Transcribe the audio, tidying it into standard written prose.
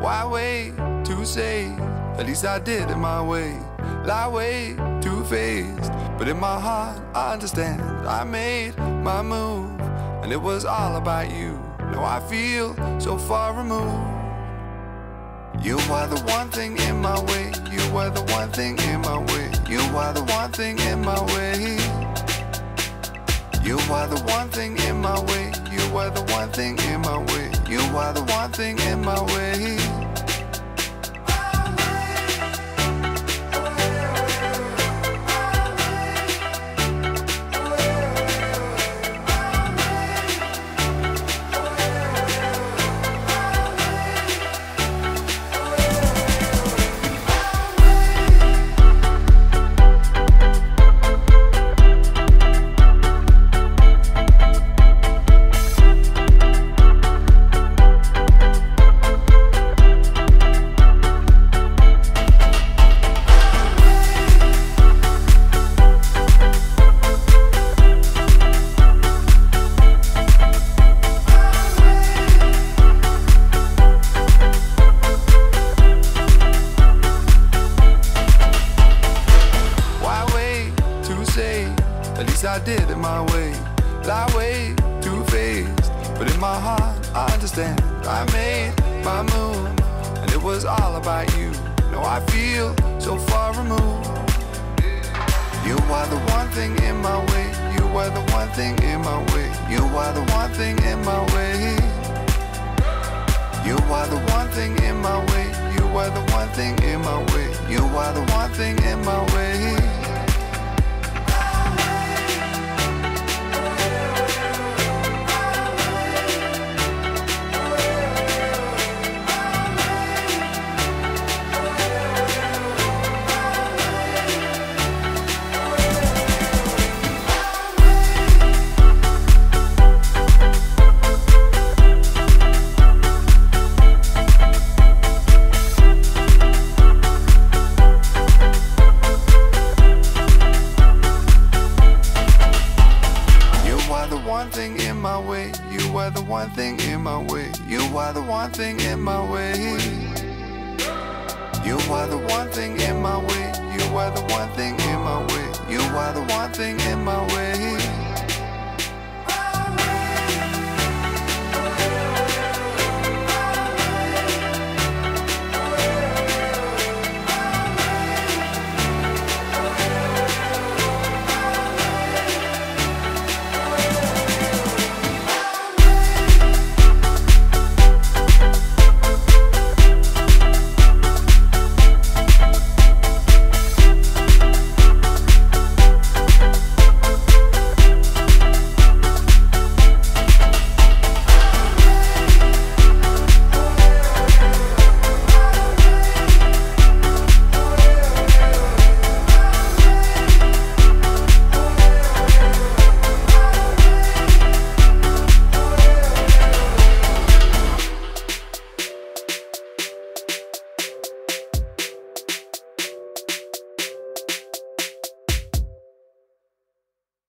Why wait to say? At least I did it my way. Lie way too faced, but in my heart I understand. I made my move, and it was all about you. Now I feel so far removed. You are the one thing in my way. You are the one thing in my way. You are the one thing in my way. You are the one thing in my way. You are the one thing in my way. You are the one thing in my way. At least I did it my way. Lie way too faced, but in my heart I understand. I made my move, and it was all about you. Now I feel so far removed. You are the one thing in my way. You are the one thing in my way. You are the one thing in my way. You are the one thing in my way. You are the one thing in my way. You are the one thing in my way. You are the one thing in my way. You are the one thing in my way. You are the one thing in my way. You are the one thing in my way. You are the one thing in my way.